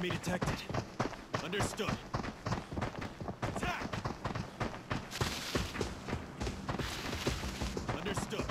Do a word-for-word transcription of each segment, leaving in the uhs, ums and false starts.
Enemy detected. Understood. Attack! Understood.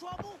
Trouble?